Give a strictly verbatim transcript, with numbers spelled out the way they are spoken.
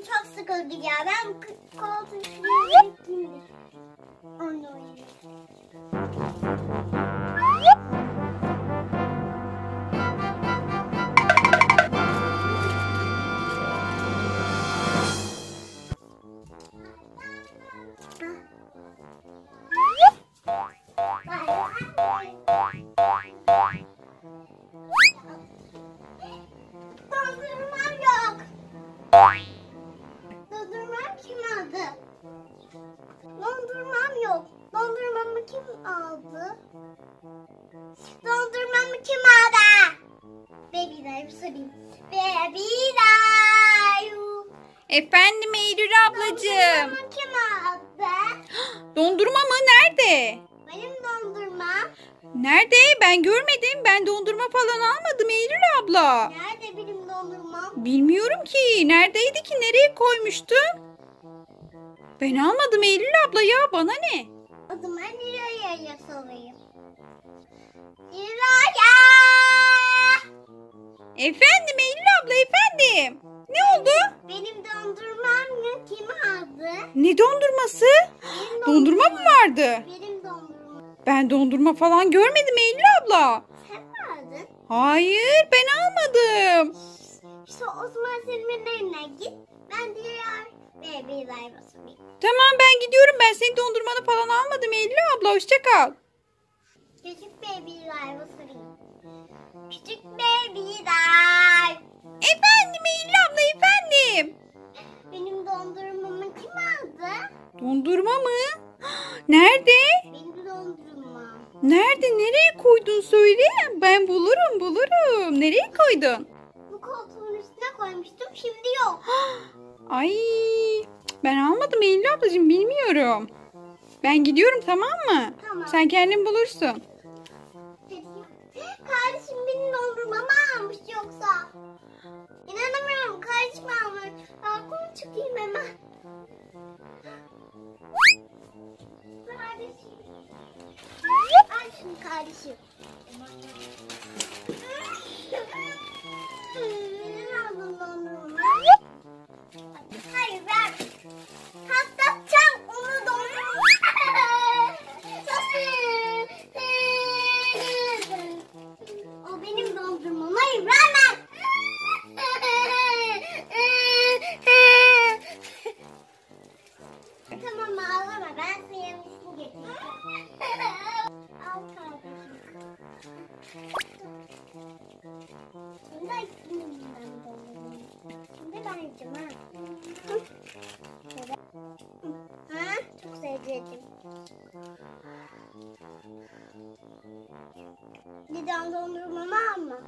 canım çok sıkıldı ya. Ben koltuğun üstüne bekleyeyim de. Onu oynayayım. Dondurmamı kim aldı? Baby Alive sorayım. Baby Alive. Efendim Eylül ablacığım. Dondurmamı kim aldı? Dondurma mı? Nerede? Benim dondurma. Nerede? Ben görmedim. Ben dondurma falan almadım Eylül abla. Nerede benim dondurmam? Bilmiyorum ki. Neredeydi ki? Nereye koymuştun? Ben almadım Eylül abla ya. Bana ne? O zaman Niloya'ya sorayım. Niloya! Efendim Eylül abla, efendim. Ne oldu? Benim dondurmam kim aldı? Ne dondurması? Benim dondurma mı vardı? Benim dondurma. Ben dondurma falan görmedim Eylül abla. Sen mi aldın? Hayır, ben almadım. İşte Osman senin evine git. Ben diğer Baby Alive'a sorayım. Tamam, ben gidiyorum. Ben senin dondurmanı falan almadım Eylül abla. Hoşça kal. Küçük Baby Alive'a sorayım. Küçük Baby Alive. Efendim Eylül abla, efendim. Benim dondurmamı kim aldı? Dondurma mı? Nerede? Benim dondurmam. Nerede? Nereye koydun söyle. Ben bulurum bulurum. Nereye koydun? Bu koltuğun üstüne koymuştum. Şimdi yok. Ay, ben almadım Eylül ablacığım, bilmiyorum. Ben gidiyorum, tamam mı? Tamam. Sen kendin bulursun. Kardeşim benim dondurmamı almış yoksa. İnanamıyorum, kardeşim almış. Balkona çıkayım hemen. Kardeşim. Al şunu kardeşim. Neden aldın dondurmamı? Hayır, ben patlatacağım onu dondurma. O benim dondurmam. Hayır, ben. Tamam, ağlama, ben sana yemişini getireceğim. Al kardeşim. Şimdi ben yiyeceğim ha. Ha, çok sevdim. Neden dondurmamı alma?